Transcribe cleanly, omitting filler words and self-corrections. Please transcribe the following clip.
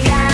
we got.